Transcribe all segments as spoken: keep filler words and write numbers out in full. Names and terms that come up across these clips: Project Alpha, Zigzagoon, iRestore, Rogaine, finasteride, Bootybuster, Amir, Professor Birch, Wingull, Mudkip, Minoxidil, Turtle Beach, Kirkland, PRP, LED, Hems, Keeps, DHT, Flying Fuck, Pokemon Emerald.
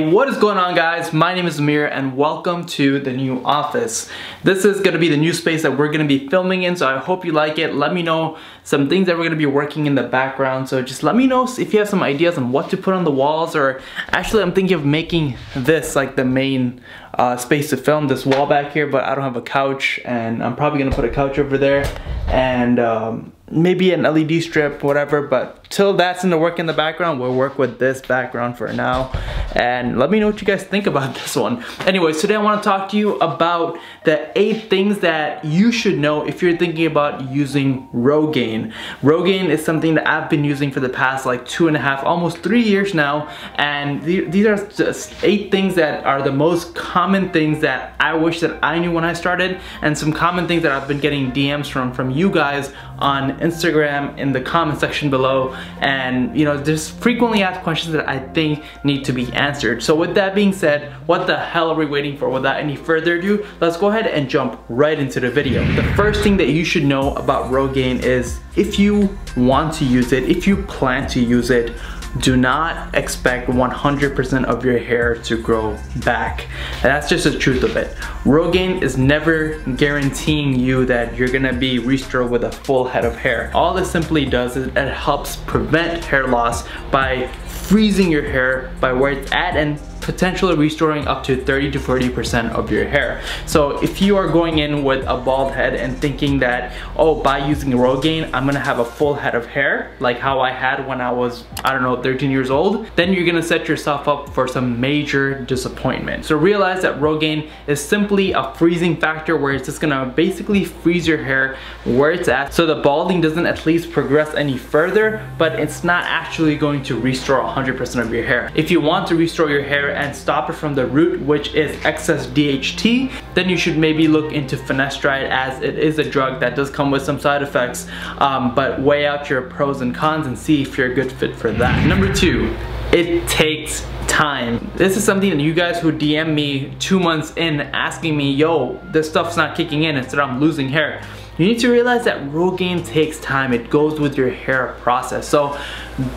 What is going on, guys? My name is Amir and welcome to the new office. This is going to be the new space that we're going to be filming in, so I hope you like it. Let me know some things that we're going to be working in the background, so just let me know if you have some ideas on what to put on the walls, or actually I'm thinking of making this like the main uh, space to film, this wall back here, but I don't have a couch and I'm probably going to put a couch over there and um, maybe an L E D strip, whatever, but till that's in the work in the background, we'll work with this background for now. And let me know what you guys think about this one. Anyways, today I want to talk to you about the eight things that you should know if you're thinking about using Rogaine. Rogaine is something that I've been using for the past like two and a half, almost three years now. And th these are just eight things that are the most common things that I wish that I knew when I started, and some common things that I've been getting D Ms from, from you guys on Instagram in the comment section below. And you know, there's frequently asked questions that I think need to be answered. So with that being said, what the hell are we waiting for? Without any further ado, let's go ahead and jump right into the video. The first thing that you should know about Rogaine is, if you want to use it, if you plan to use it, do not expect one hundred percent of your hair to grow back. And that's just the truth of it. Rogaine is never guaranteeing you that you're gonna be restored with a full head of hair. All it simply does is it helps prevent hair loss by freezing your hair by where it's at and potentially restoring up to thirty to forty percent of your hair. So if you are going in with a bald head and thinking that, oh, by using Rogaine, I'm gonna have a full head of hair, like how I had when I was, I don't know, thirteen years old, then you're gonna set yourself up for some major disappointment. So realize that Rogaine is simply a freezing factor where it's just gonna basically freeze your hair where it's at, so the balding doesn't at least progress any further, but it's not actually going to restore one hundred percent of your hair. If you want to restore your hair and stop it from the root, which is excess D H T, then you should maybe look into finasteride, as it is a drug that does come with some side effects, um, but weigh out your pros and cons and see if you're a good fit for that. Number two, it takes time. This is something that you guys who D M me two months in asking me, yo, this stuff's not kicking in, instead I'm losing hair. You need to realize that Rogaine takes time. It goes with your hair process. So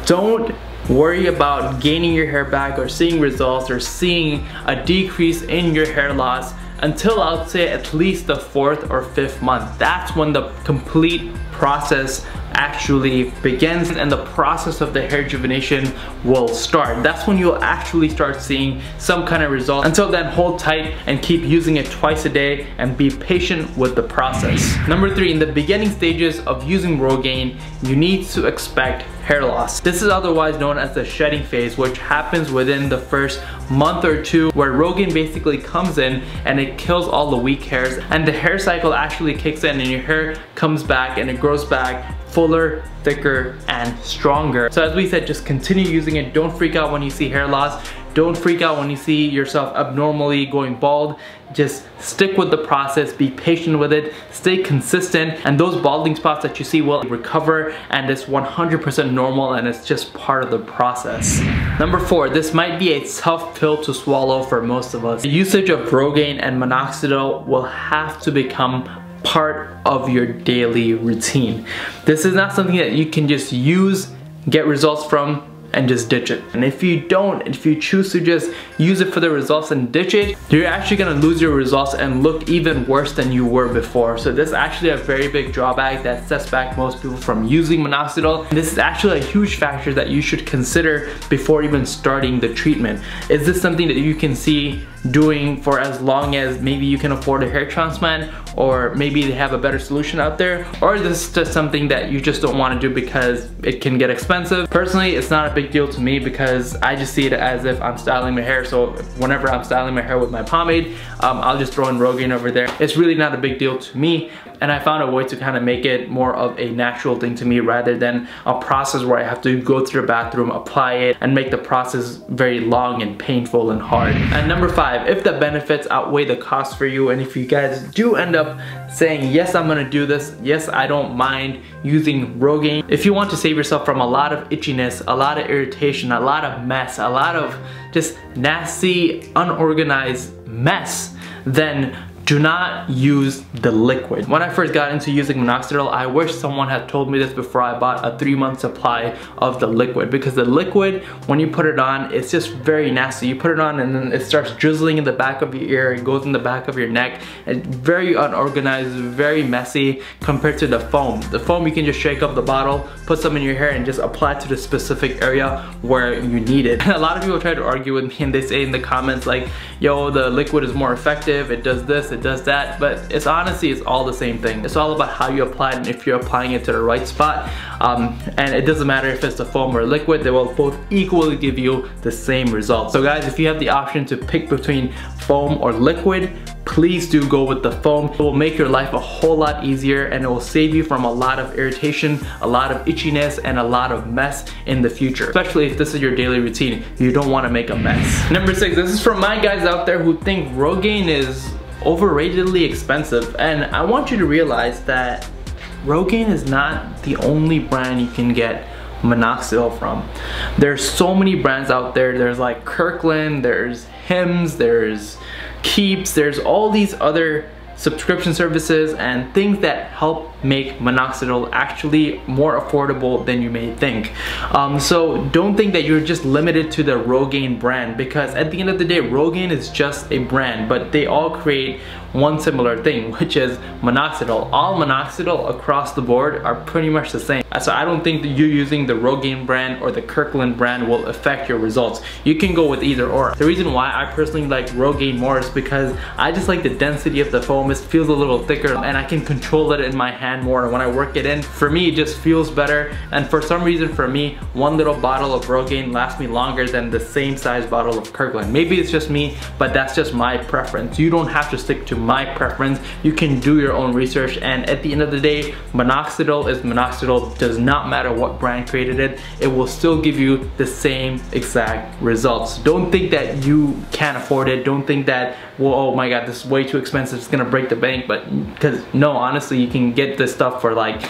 don't worry about gaining your hair back or seeing results or seeing a decrease in your hair loss until, I would say, at least the fourth or fifth month. That's when the complete process actually begins and the process of the hair rejuvenation will start. That's when you'll actually start seeing some kind of result. Until then, hold tight and keep using it twice a day and be patient with the process. Number three, in the beginning stages of using Rogaine, you need to expect hair loss. This is otherwise known as the shedding phase, which happens within the first month or two, where Rogaine basically comes in and it kills all the weak hairs, and the hair cycle actually kicks in and your hair comes back and it grows back fuller, thicker, and stronger. So as we said, just continue using it. Don't freak out when you see hair loss. Don't freak out when you see yourself abnormally going bald. Just stick with the process, be patient with it, stay consistent, and those balding spots that you see will recover, and it's one hundred percent normal, and it's just part of the process. Number four, this might be a tough pill to swallow for most of us. The usage of Rogaine and Minoxidil will have to become part of your daily routine. This is not something that you can just use, get results from, and just ditch it. And if you don't, if you choose to just use it for the results and ditch it, you're actually gonna lose your results and look even worse than you were before. So this is actually a very big drawback that sets back most people from using Minoxidil. This is actually a huge factor that you should consider before even starting the treatment. Is this something that you can see doing for as long as maybe you can afford a hair transplant, or maybe they have a better solution out there, or this is just something that you just don't want to do because it can get expensive? Personally, it's not a big deal to me because I just see it as if I'm styling my hair, so whenever I'm styling my hair with my pomade, um, I'll just throw in Rogaine over there. It's really not a big deal to me, and I found a way to kind of make it more of a natural thing to me rather than a process where I have to go through the bathroom, apply it, and make the process very long and painful and hard. And number five, if the benefits outweigh the cost for you, and if you guys do end up saying, yes, I'm gonna do this, yes, I don't mind using Rogaine, if you want to save yourself from a lot of itchiness, a lot of irritation, a lot of mess, a lot of just nasty, unorganized mess, then do not use the liquid. When I first got into using minoxidil, I wish someone had told me this before I bought a three month supply of the liquid, because the liquid, when you put it on, it's just very nasty. You put it on and then it starts drizzling in the back of your ear, it goes in the back of your neck, and very unorganized, very messy compared to the foam. The foam, you can just shake up the bottle, put some in your hair and just apply it to the specific area where you need it. And a lot of people try to argue with me and they say in the comments like, yo, the liquid is more effective, it does this, it does that, but it's honestly, it's all the same thing. It's all about how you apply it and if you're applying it to the right spot, um, and it doesn't matter if it's the foam or liquid, they will both equally give you the same result. So guys, if you have the option to pick between foam or liquid, please do go with the foam. It will make your life a whole lot easier and it will save you from a lot of irritation, a lot of itchiness, and a lot of mess in the future, especially if this is your daily routine. You don't want to make a mess. Number six, this is for my guys out there who think Rogaine is overratedly expensive, and I want you to realize that Rogaine is not the only brand you can get minoxidil from. There's so many brands out there. There's like Kirkland, there's Hems, there's Keeps, there's all these other subscription services and things that help make minoxidil actually more affordable than you may think. Um, so don't think that you're just limited to the Rogaine brand, because at the end of the day, Rogaine is just a brand, but they all create one similar thing, which is minoxidil. All minoxidil across the board are pretty much the same. So I don't think that you using the Rogaine brand or the Kirkland brand will affect your results. You can go with either or. The reason why I personally like Rogaine more is because I just like the density of the foam. It feels a little thicker and I can control it in my hand more. And when I work it in, for me, it just feels better. And for some reason, for me, one little bottle of Rogaine lasts me longer than the same size bottle of Kirkland. Maybe it's just me, but that's just my preference. You don't have to stick to my preference. You can do your own research, and at the end of the day, minoxidil is minoxidil. Does not matter what brand created it, it will still give you the same exact results. Don't think that you can't afford it. Don't think that, well, oh my god, this is way too expensive, it's gonna break the bank. But because no, honestly, you can get this stuff for like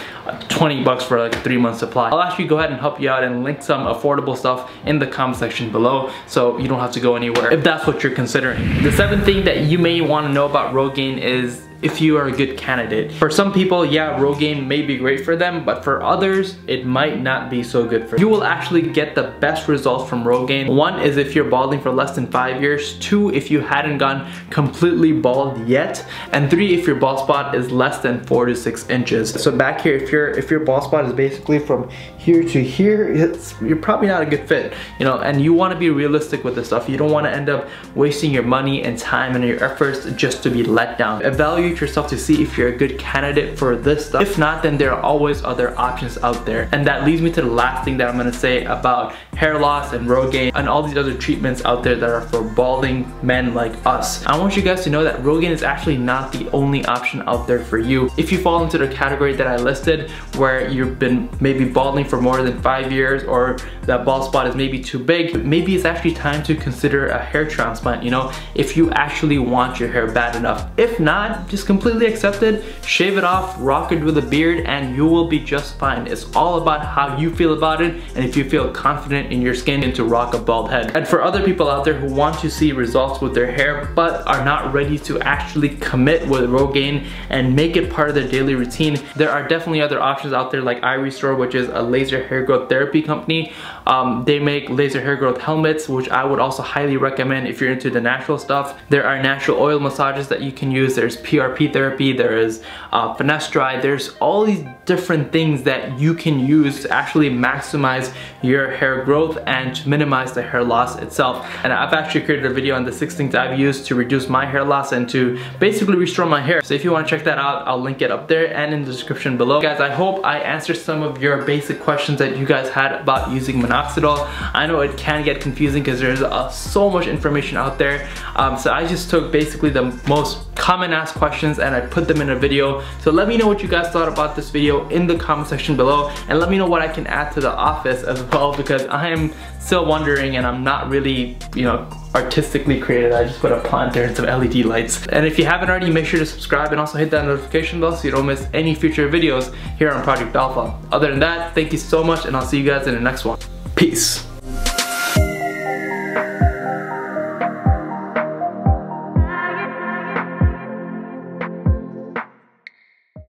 twenty bucks for like a three month supply. I'll actually go ahead and help you out and link some affordable stuff in the comment section below, so you don't have to go anywhere if that's what you're considering. The seventh thing that you may want to know about Rogaine is if you are a good candidate. For some people, yeah, Rogaine may be great for them, but for others, it might not be so good for you. You will actually get the best results from Rogaine. One is if you're balding for less than five years. Two, if you hadn't gone completely bald yet. And three, if your bald spot is less than four to six inches. So back here, if your if your bald spot is basically from here to here, it's, you're probably not a good fit, you know. And you want to be realistic with this stuff. You don't want to end up wasting your money and time and your efforts just to be let down. Evaluate yourself to see if you're a good candidate for this stuff. If not, then there are always other options out there. And that leads me to the last thing that I'm gonna say about hair loss and Rogaine and all these other treatments out there that are for balding men like us. I want you guys to know that Rogaine is actually not the only option out there for you. If you fall into the category that I listed, where you've been maybe balding for more than five years or that bald spot is maybe too big, maybe it's actually time to consider a hair transplant, you know, if you actually want your hair bad enough. If not, just completely accept it, shave it off, rock it with a beard, and you will be just fine. It's all about how you feel about it and if you feel confident in your skin and to rock a bald head. And for other people out there who want to see results with their hair but are not ready to actually commit with Rogaine and make it part of their daily routine, there are definitely other options out there like iRestore, which is a laser hair growth therapy company. Um, they make laser hair growth helmets, which I would also highly recommend if you're into the natural stuff. There are natural oil massages that you can use. There's P R P therapy, there is uh, finasteride, there's all these different things that you can use to actually maximize your hair growth and to minimize the hair loss itself. And I've actually created a video on the six things I've used to reduce my hair loss and to basically restore my hair. So if you want to check that out, I'll link it up there and in the description below. Guys, I hope I answered some of your basic questions that you guys had about using minoxidil. I know it can get confusing because there's uh, so much information out there. Um, so I just took basically the most common asked questions and I put them in a video. So let me know what you guys thought about this video in the comment section below, and let me know what I can add to the office as well, because I am still wondering and I'm not really, you know, artistically created. I just put a plant there and some L E D lights. And if you haven't already, make sure to subscribe and also hit that notification bell so you don't miss any future videos here on Project Alpha. Other than that, thank you so much and I'll see you guys in the next one. Peace.